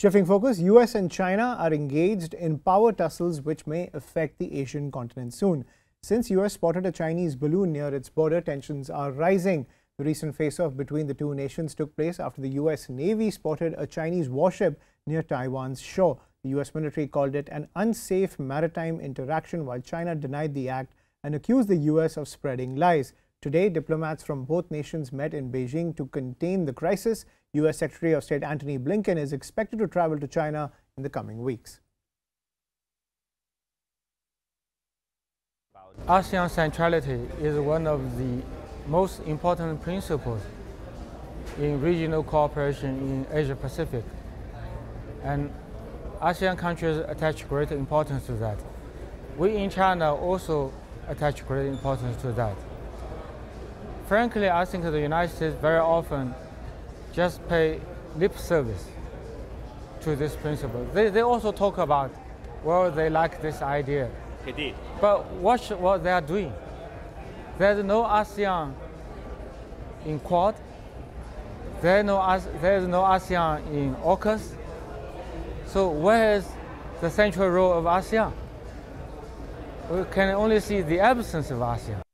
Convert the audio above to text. Shifting focus, US and China are engaged in power tussles which may affect the Asian continent soon. Since US spotted a Chinese balloon near its border, tensions are rising. The recent face-off between the two nations took place after the US Navy spotted a Chinese warship near Taiwan's shore. The US military called it an unsafe maritime interaction, while China denied the act and accused the US of spreading lies. Today, diplomats from both nations met in Beijing to contain the crisis. US Secretary of State Antony Blinken is expected to travel to China in the coming weeks. ASEAN centrality is one of the most important principles in regional cooperation in Asia-Pacific, and ASEAN countries attach great importance to that. We in China also attach great importance to that. Frankly, I think the United States very often just pay lip service to this principle. They also talk about, well, they like this idea. Indeed. But watch what they are doing. There's no ASEAN in Quad. There's no ASEAN in AUKUS. So where is the central role of ASEAN? We can only see the absence of ASEAN.